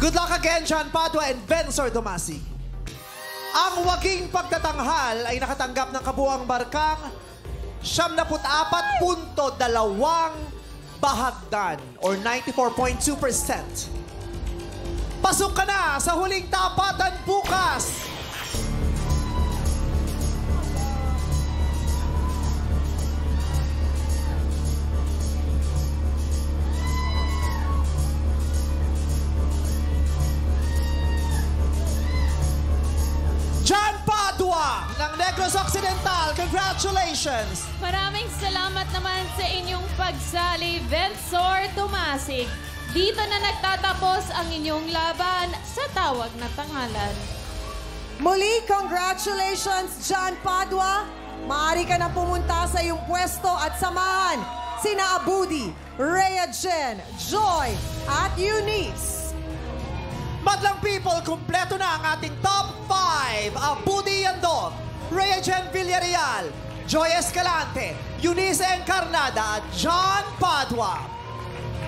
Good luck again, Jhon Padua and Ventsor Tomasig. Ang waging pagtatanghal ay nakatanggap ng kabuang barkang 74.2 bahagdan or 94.2%. Pasok ka na sa huling tapatan bukas! Jhon Padua ng Negros Occidental. Congratulations! Maraming salamat naman sa inyong pagsali, Ventsor Tomasig. Dito na nagtatapos ang inyong laban sa Tawag na Tanghalan. Muli, congratulations, Jhon Padua. Maaari ka na pumunta sa iyong pwesto at samahan sina Abudi, Rea Jen, Joy at Eunice. Madlang people, kumpleto na ang ating top 5. Abudi Yandog, Rea Jen Villarreal, Joy Escalante, Eunice Encarnado at Jhon Padua.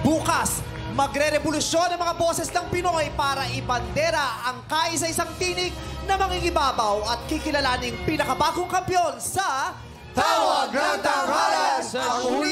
Bukas, magre-revolusyon ang mga boses ng Pinoy para ibandera ang kaisa-isang tinig na mangingibabaw at kikilalaning pinakabagong kampiyon sa Tawag ng Tanghalan sa